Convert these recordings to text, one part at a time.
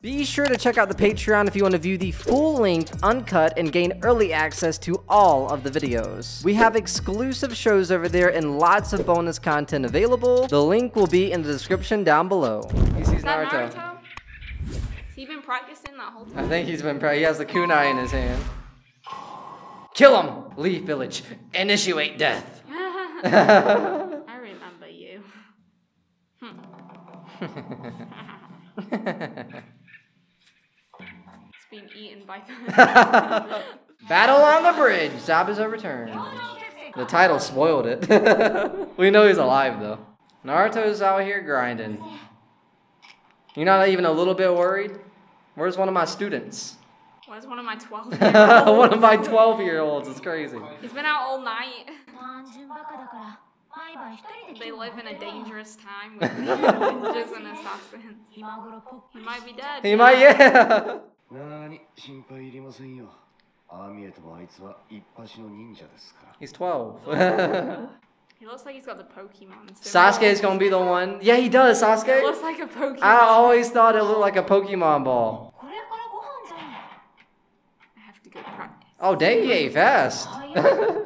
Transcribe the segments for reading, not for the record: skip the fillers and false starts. Be sure to check out the Patreon if you want to view the full-length, uncut, and gain early access to all of the videos. We have exclusive shows over there and lots of bonus content available. The link will be in the description down below. He sees Naruto. Has he been practicing that whole time? I think he's been practicing. He has the kunai in his hand. Kill him! Leaf Village. Initiate death. I remember you. Being eaten by Battle on the bridge. Zabuza returns. The title spoiled it. We know he's alive though. Naruto's out here grinding. You're not even a little bit worried? Where's one of my students? Where's one of my 12-year-olds? One of my 12-year-olds is crazy. He's been out all night. They live in a dangerous time with ninjas and assassins. He might be dead. He might, yeah. He's 12. He looks like he's got the Pokemon. Sasuke is gonna be the one. Yeah, he does. Sasuke. It looks like a Pokemon. I always thought it looked like a Pokemon ball. I have to go practice. Oh, they ate fast. It's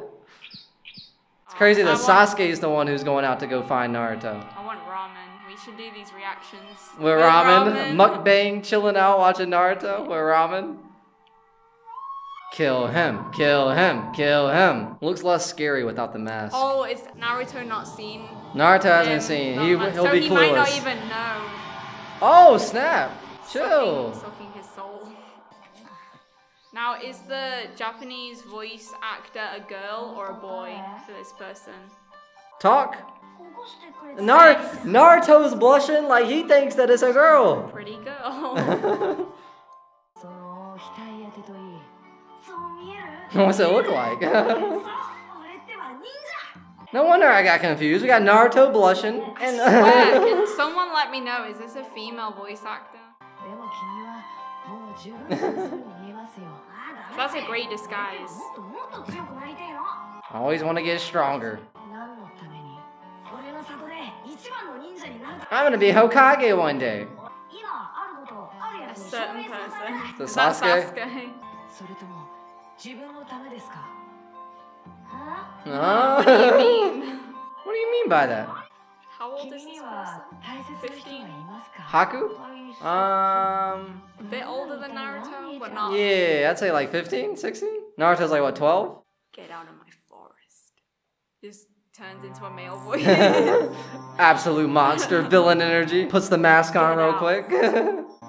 crazy that Sasuke is the one who's going out to go find Naruto. I want ramen. We should do these reactions. We're ramen. Mukbang, chilling out, watching Naruto. We're ramen. Kill him. Kill him. Kill him. Looks less scary without the mask. Oh, is Naruto not seen? Naruto hasn't seen. He'll be clueless. So he might not even know. Oh, snap. Chill. Sucking his soul. Now, is the Japanese voice actor a girl or a boy for this person? Talk. Naruto's blushing like he thinks that it's a girl. Pretty girl. What's it look like? No wonder I got confused. We got Naruto blushing. And can someone let me know, is this a female voice actor? So that's a great disguise. I always want to get stronger. I'm gonna be Hokage one day. A certain person. The Sasuke. What do you mean? What do you mean by that? How old is this person? 15. Haku? A bit older than Naruto, but not. Yeah, I'd say like 15, 16? Naruto's like what, 12? Get out of my forest. Just turns into a male voice. Absolute monster, villain energy. Puts the mask on real quick.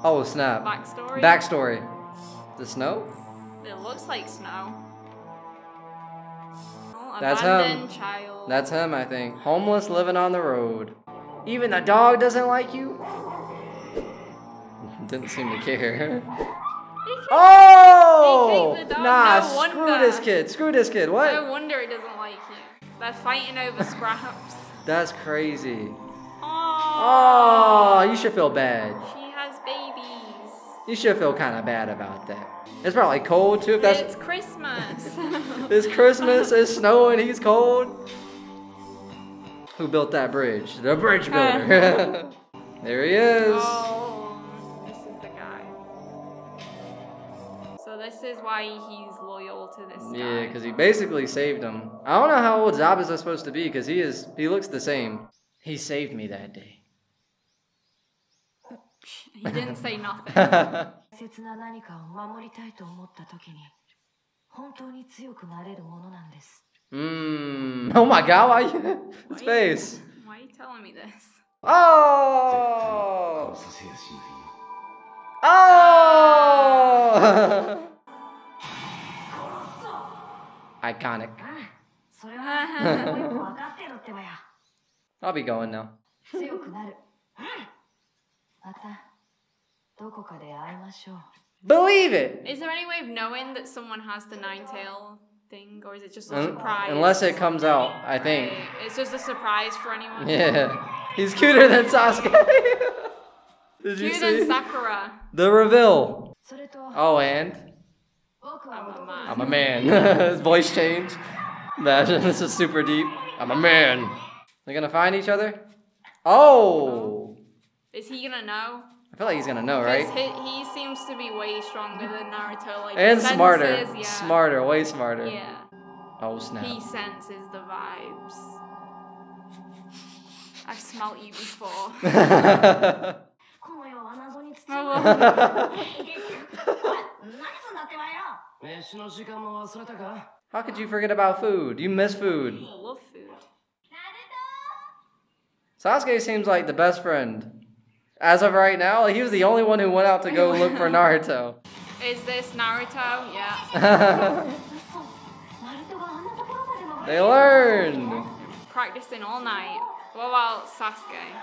Oh snap. Backstory? Backstory. The snow? It looks like snow. That's him. Child. That's him, I think. Homeless, living on the road. Even the dog doesn't like you? Didn't seem to care. Oh! Nah, screw this kid. Screw this kid. What? No wonder he doesn't like you. They're fighting over scraps. That's crazy. Oh, you should feel bad. She has babies. You should feel kind of bad about that. It's probably cold too. If that's... It's Christmas. It's Christmas, it's snowing, he's cold. Who built that bridge? The bridge builder. There he is. Oh, this is the guy. So this is why he's loyal to this guy. Yeah, because he basically saved him. I don't know how old Zabuza is supposed to be because he looks the same. He saved me that day. He didn't say nothing. Oh my god, why you his face? Why are you telling me this? Oh! Oh! Iconic. I'll be going now. Believe it! Is there any way of knowing that someone has the nine-tail thing, or is it just a surprise? Unless it comes out, I think. It's just a surprise for anyone? Yeah. He's cuter than Sasuke! Did you see? Cuter than Sakura. The reveal! Oh, and? I'm a man. His voice changed. Imagine, this is super deep. I'm a man. They're gonna find each other? Oh! Is he gonna know? I feel like he's gonna know, right? He seems to be way stronger than Naruto. Like, and smarter. Senses, yeah. Smarter, way smarter. Yeah. Oh, snap. He senses the vibes. I've smelled you before. How could you forget about food? You miss food. I love food. Sasuke seems like the best friend. As of right now, he was the only one who went out to go look for Naruto. Is this Naruto? Yeah. They learned. Practicing all night. What about Sasuke?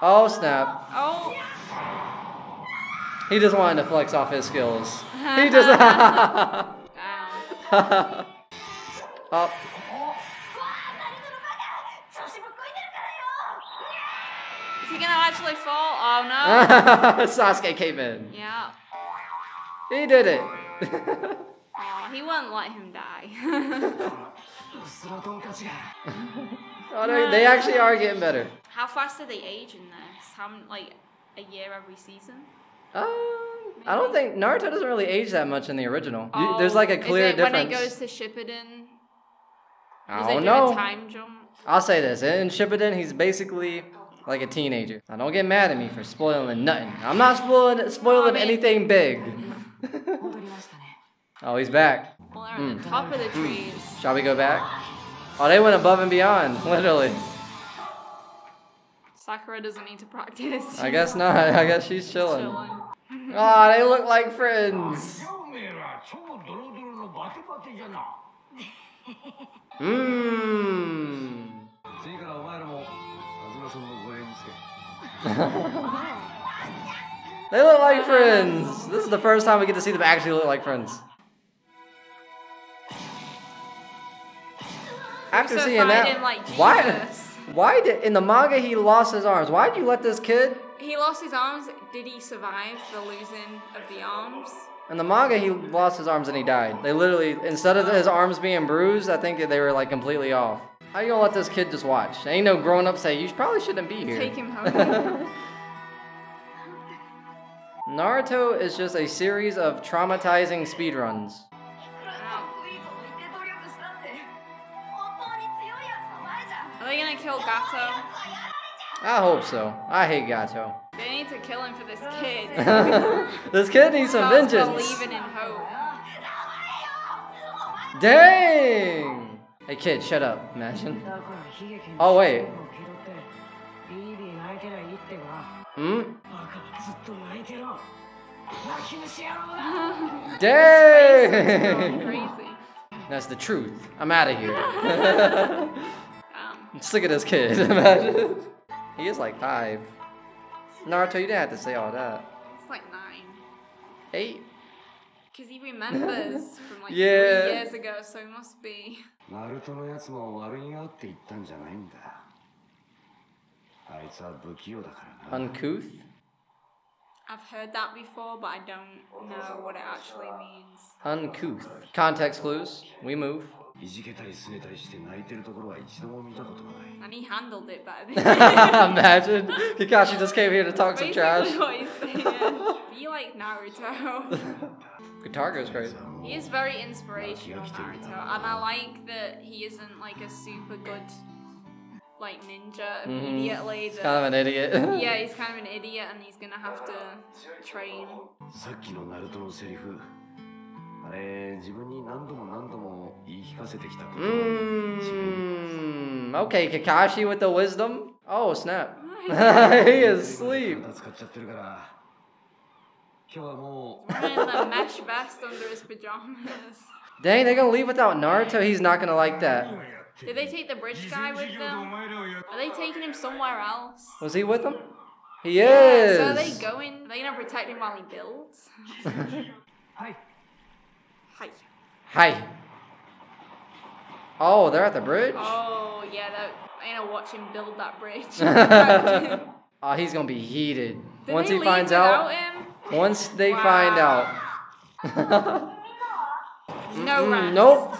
Oh, snap. Oh. He just wanted to flex off his skills. He just... Oh. Is he gonna actually fall? Oh no! Sasuke came in. Yeah. He did it. Oh, he won't let him die. Oh, no, they actually are getting better. How fast are they aging this? How many, like a year every season? I don't think Naruto doesn't really age that much in the original. Oh, there's like a clear difference. When it goes to Shippuden, I don't know. A time jump? I'll say this: in Shippuden, he's basically like a teenager. Now don't get mad at me for spoiling nothing. I'm not spoiling anything big. Oh, he's back. Well, they're on the top of the trees. Shall we go back? Oh, they went above and beyond, literally. Sakura doesn't need to practice. I guess not. I guess she's chilling. Aw, oh, they look like friends. Mmm. They look like friends. This is the first time we get to see them actually look like friends. After so seeing that, like, why did in the manga he lost his arms? Why did you let this kid? He lost his arms. Did he survive the losing of the arms? In the manga, he lost his arms and he died. They literally, instead of his arms being bruised, I think they were like completely off. How you gonna let this kid just watch? Ain't no grown up say, you probably shouldn't be here. Take him home. Naruto is just a series of traumatizing speedruns. Are they gonna kill Gato? I hope so. I hate Gato. They need to kill him for this kid. This kid needs some vengeance. Believing in hope. Dang! Hey kid, shut up, imagine. Oh wait. Hmm? Dang! That's the truth. I'm out of here. I'm sick of this kid, imagine. He is like 5. Naruto, you didn't have to say all that. It's like 9. 8? Because he remembers from like 3 years ago, so he must be. Uncouth? I've heard that before, but I don't know what it actually means. Uncouth. Context clues. We move. And he handled it better. Imagine. Kakashi just came here to talk some trash. What he's saying. Be like Naruto. Guitar goes crazy. He is very inspirational, Naruto. And I like that he isn't like a super good like ninja immediately. He's kind of an idiot. Yeah, he's kind of an idiot and he's gonna have to train. Okay, Kakashi with the wisdom. Oh, snap. He is asleep. Wearing the mesh vest under his pajamas. Dang, they're gonna leave without Naruto? He's not gonna like that. Did they take the bridge guy with them? Are they taking him somewhere else? Was he with them? He is! So are they gonna protect him while he builds? Hi. Hi. Hi. Oh, they're at the bridge? Oh, yeah, they're gonna watch him build that bridge. Oh, he's gonna be heated. Once he finds out. Once they find out. No rest. Nope.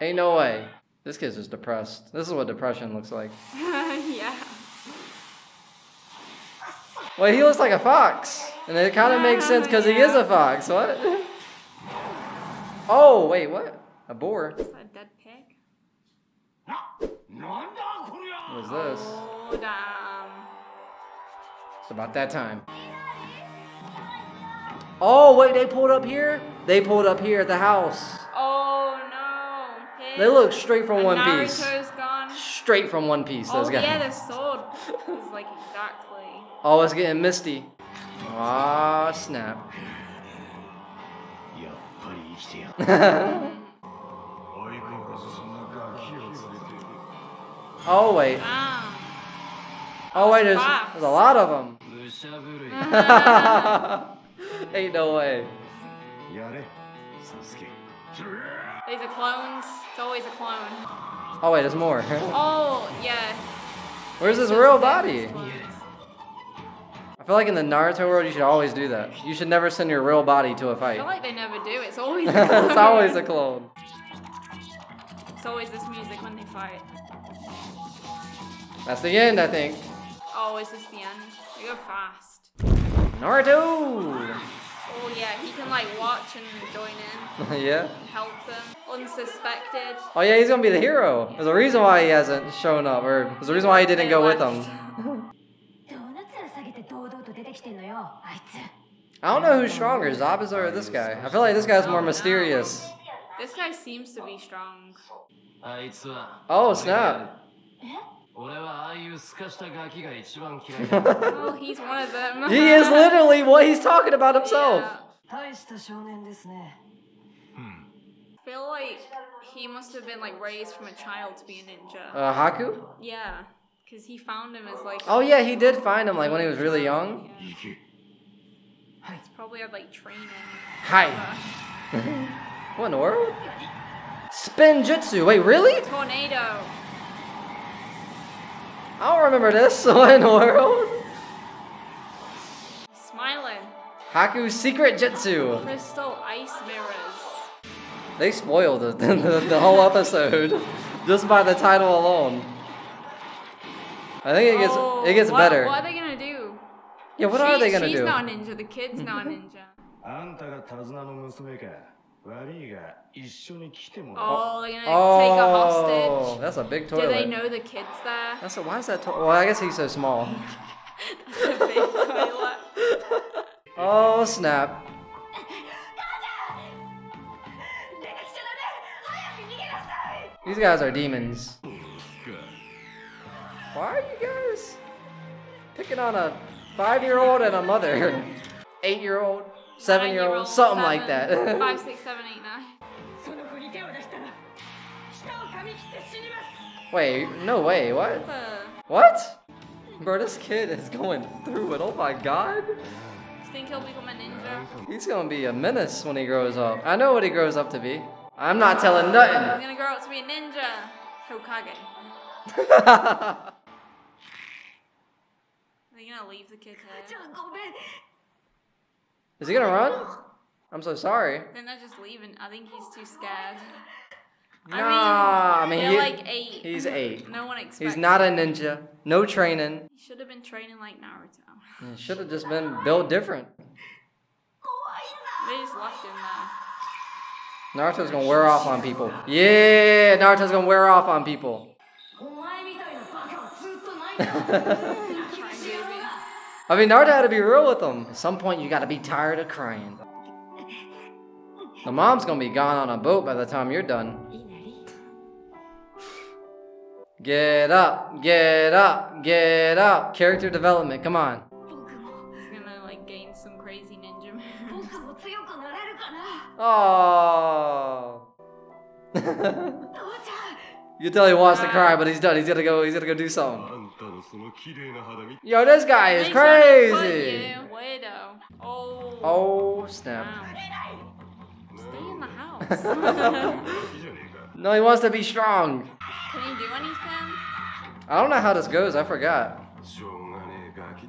Ain't no way. This kid's just depressed. This is what depression looks like. Yeah. Well, he looks like a fox. And it kind of makes sense because he is a fox. What? Oh, wait, what? A boar. Is that a dead pig? What is this? Oh, damn. It's about that time. Oh, wait, they pulled up here? They pulled up here at the house. Oh, no. His, they look straight from One Piece. Naruto's gone. Straight from One Piece, those guys. Oh, yeah, they're sold. It's like, exactly. Oh, it's getting misty. Aw, oh, snap. Oh, wait. Wow. Oh, wait, there's a lot of them. Ain't no way. These are clones. It's always a clone. Oh, wait, there's more. Oh, yeah. Where's his real body? I feel like in the Naruto world, you should always do that. You should never send your real body to a fight. I feel like they never do. It's always a clone. It's always a clone. It's always this music when they fight. That's the end, I think. Oh, is this the end? They go fast. Naruto! Oh yeah, he can like watch and join in. Yeah. And help them. Unsuspected. Oh yeah, he's gonna be the hero. Yeah. There's a reason why he hasn't shown up, or there's a reason why he didn't go with them. I don't know who's stronger, Zabuza or this guy. I feel like this guy's more mysterious. This guy seems to be strong. Oh, snap. Oh, he's one of them. He is literally what he's talking about himself. Yeah. I feel like he must have been like raised from a child to be a ninja. Haku? Yeah. Because he found him as like... Oh yeah, he did find him like when he was really young. Yeah. He's probably had like training. Hi. What in the world? Spin Jutsu. Wait, really? Tornado. I don't remember this. What in the world? Smiling. Haku's secret jutsu. Crystal ice mirrors. They spoiled it, the whole episode just by the title alone. I think it gets better. What are they gonna do? Yeah, what are they gonna do? She's not ninja. The kid's not ninja. Oh, they're gonna take a hostage. Oh, that's a big toilet. Do they know the kid's there? That's a, why is that? Well, I guess he's so small. That's a big toilet. Oh snap! These guys are demons. Why are you guys picking on a 5-year-old and a mother? 8-year-old, 7-year-old, something like that. 5, 6, 7, 8, 9. Wait, no way, what? What? Bro, this kid is going through it, oh my god. You think he'll become a ninja? He's gonna be a menace when he grows up. I know what he grows up to be. I'm not telling nothing. He's gonna grow up to be a ninja. Hokage. Are you gonna leave the kid's head? Is he gonna run? I'm so sorry. They're not just leaving. I think he's too scared. Nah, I mean they're like 8. He's 8. No one expects. He's not a ninja. No training. He should have been training like Naruto. He should have just been built different. They just left him there. Naruto's gonna wear off on people. Yeah, Naruto's gonna wear off on people. I mean, Naruto had to be real with them. At some point, you gotta be tired of crying. The mom's gonna be gone on a boat by the time you're done. Get up, get up, get up. Character development, come on. He's gonna like gain some crazy ninja moves. Oh. You tell he wants to cry, but he's done. He's gonna go do something. Yo, this guy is crazy! Oh snap. Stay in the house. No, he wants to be strong. Can he do anything? I don't know how this goes, I forgot.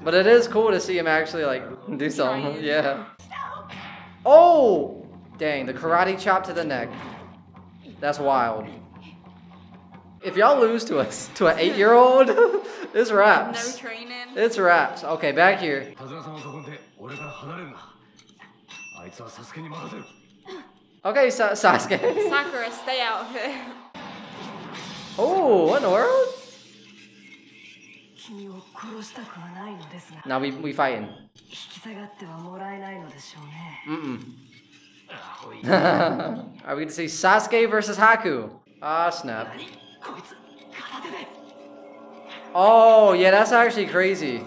But it is cool to see him actually like do something. Yeah. Oh! Dang, the karate chop to the neck. That's wild. If y'all lose to us, to an 8-year-old, it's wraps. No training. It's wraps. Okay, back here. Okay, Sasuke. Sakura, stay out of it. Oh, what in the world? Now we fighting. Are we gonna see Sasuke versus Haku? Ah, snap. Oh, yeah, that's actually crazy.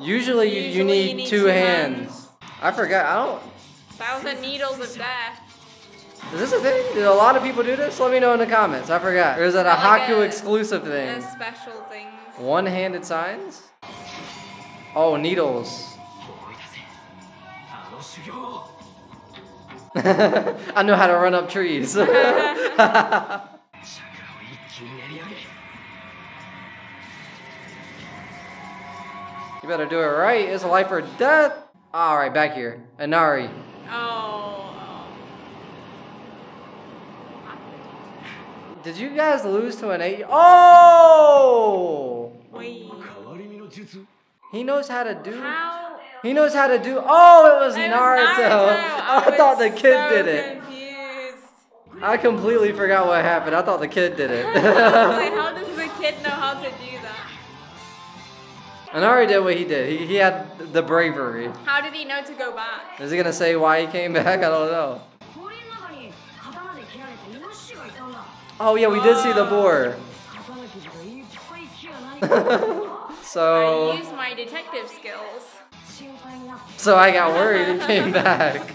Usually you need two hands. I forgot, I don't... 1,000 needles of death. Is this a thing? Did a lot of people do this? Let me know in the comments. I forgot. Or is that a Haku exclusive thing? A special thing. One-handed signs? Oh, needles. I know how to run up trees. You better do it right. It's life or death. All right, back here. Inari. Oh. Did you guys lose to an 8? Oh! Wait. He knows how to do. He knows how to do. Oh, it was Naruto. I thought the kid did it. Confused. I completely forgot what happened. I thought the kid did it. Like, how does the kid know how to do that? Inari did what he did. He had the bravery. How did he know to go back? Is he gonna say why he came back? I don't know. Oh yeah, we did see the boar. So I used my detective skills. So I got worried and came back.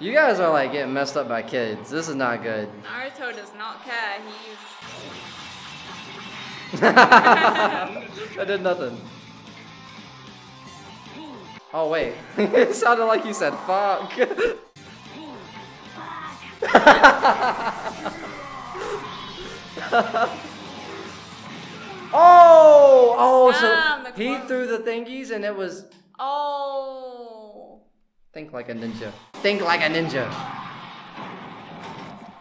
You guys are like getting messed up by kids. This is not good. Naruto does not care. He's... I did nothing. Oh wait. It sounded like you said fuck. So he threw the thingies and it was... Oh. Think like a ninja. Think like a ninja.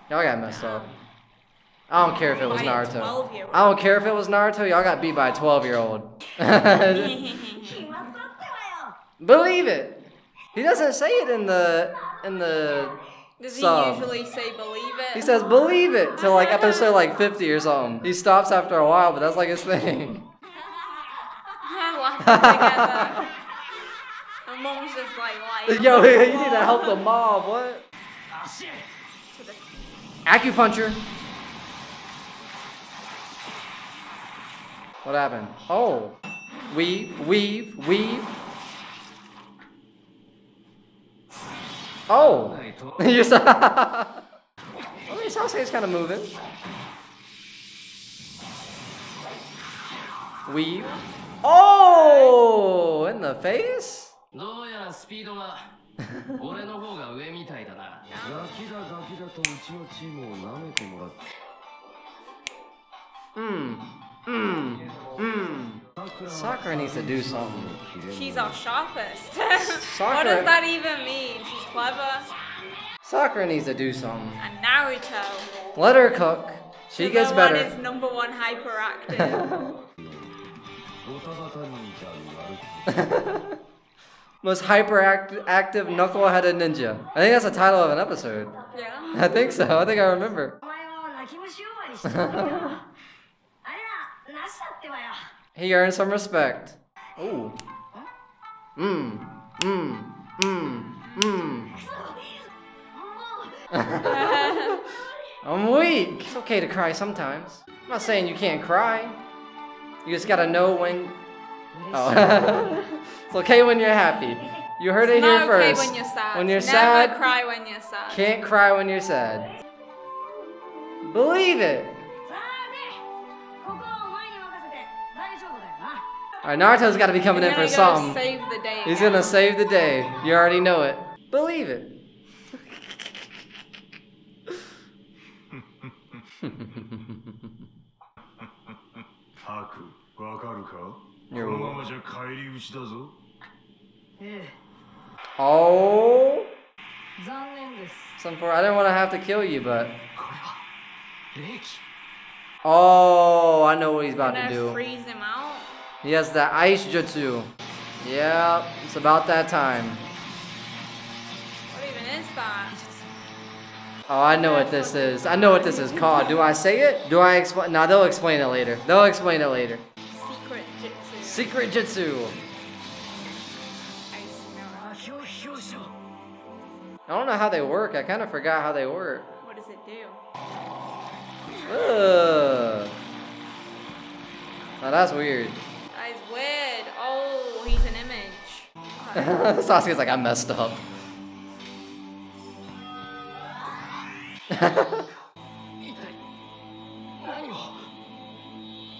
Y'all got messed up. I don't care if it was Naruto. I don't care if it was Naruto. Y'all got beat by a 12-year-old. Believe it. He doesn't say it in the. Does he usually say believe it? He says believe it till like episode like 50 or something. He stops after a while, but that's like his thing. My mom's just like yo, you need to help the mob, what? Acupuncture. What happened? Oh. Weave. Oh! You saw. I mean, Sasuke's kind of moving. Weave. Oh! In the face? Sakura needs to do something. She's our sharpest. What does that even mean? She's clever. Sakura needs to do something. And Naruto. Let her cook. She gets better. One is number one hyperactive. Most hyperactive knuckleheaded ninja. I think that's the title of an episode. Yeah. I think so. I think I remember. He earned some respect. Ooh. I'm weak. It's okay to cry sometimes. I'm not saying you can't cry. You just gotta know when. Oh. It's okay when you're happy. You heard it here first. It's okay when you're sad. When you're sad. Never cry when you're sad. Can't cry when you're sad. Believe it. Alright, Naruto's gotta be coming in for something. Save the day. He's gonna save the day. You already know it. Believe it. You're welcome. Oh. Some for I didn't want to have to kill you, but. Oh, I know what he's about to do. Freeze him out. Yes, the ice jutsu. Yeah, it's about that time. What even is that? Oh, I know what this is. I know what this is called. Do I say it? Do I explain? No, they'll explain it later. They'll explain it later. Secret jutsu. Secret jutsu. I don't know how they work. I kind of forgot how they work. What does it do? Ugh. Now that's weird. That is weird. Oh, he's an image. Sasuke's like, I messed up.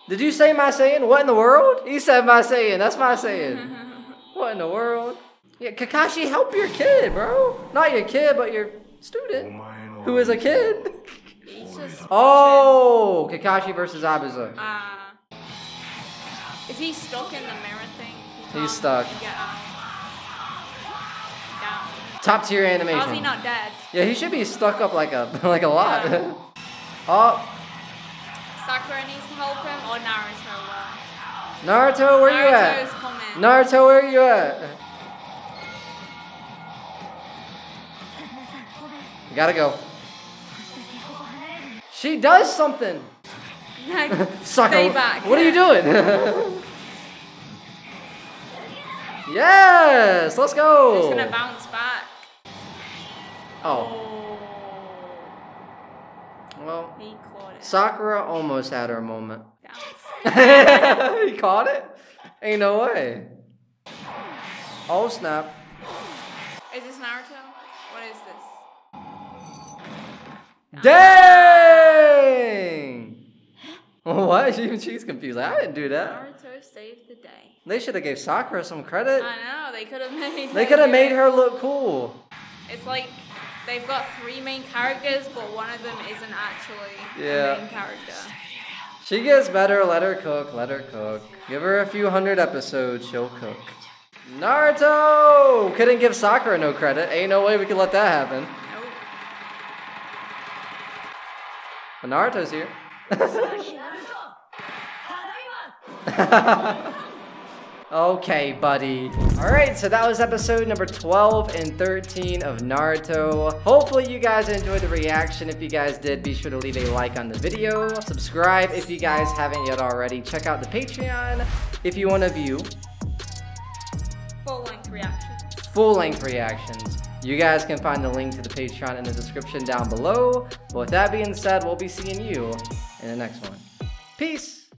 Did you say my saying? What in the world? He said my saying. That's my saying. What in the world? Yeah, Kakashi, help your kid, bro. Not your kid, but your student, who is a kid. Oh, Kakashi versus Zabuza. Is he stuck in the mirror thing? He's stuck. Top tier animation. How's he not dead? Yeah, he should be stuck up like a lot. Yeah. Oh. Sakura needs to help him or Naruto. Naruto, where you at? Naruto, where you at? Gotta go. She does something. Like, Sakura, back. What are you doing? Yes, let's go. She's gonna bounce back. Oh. Well, he caught it. Sakura almost had her moment. He caught it? Ain't no way. Oh snap. Is this Naruto? What is this? Dang! Why is she's confused? Like, I didn't do that. Naruto saved the day. They should have gave Sakura some credit. I know, they could have made. They could have made her look cool. It's like they've got three main characters, but one of them isn't actually a main character. She gets better. Let her cook. Let her cook. Give her a few hundred episodes. She'll cook. Naruto couldn't give Sakura no credit. Ain't no way we could let that happen. But Naruto's here. Okay, buddy. Alright, so that was episode number 12 and 13 of Naruto. Hopefully you guys enjoyed the reaction. If you guys did, be sure to leave a like on the video. Subscribe if you guys haven't yet already. Check out the Patreon if you want to view full-length reactions. Full-length reactions. You guys can find the link to the Patreon in the description down below. But with that being said, we'll be seeing you in the next one. Peace!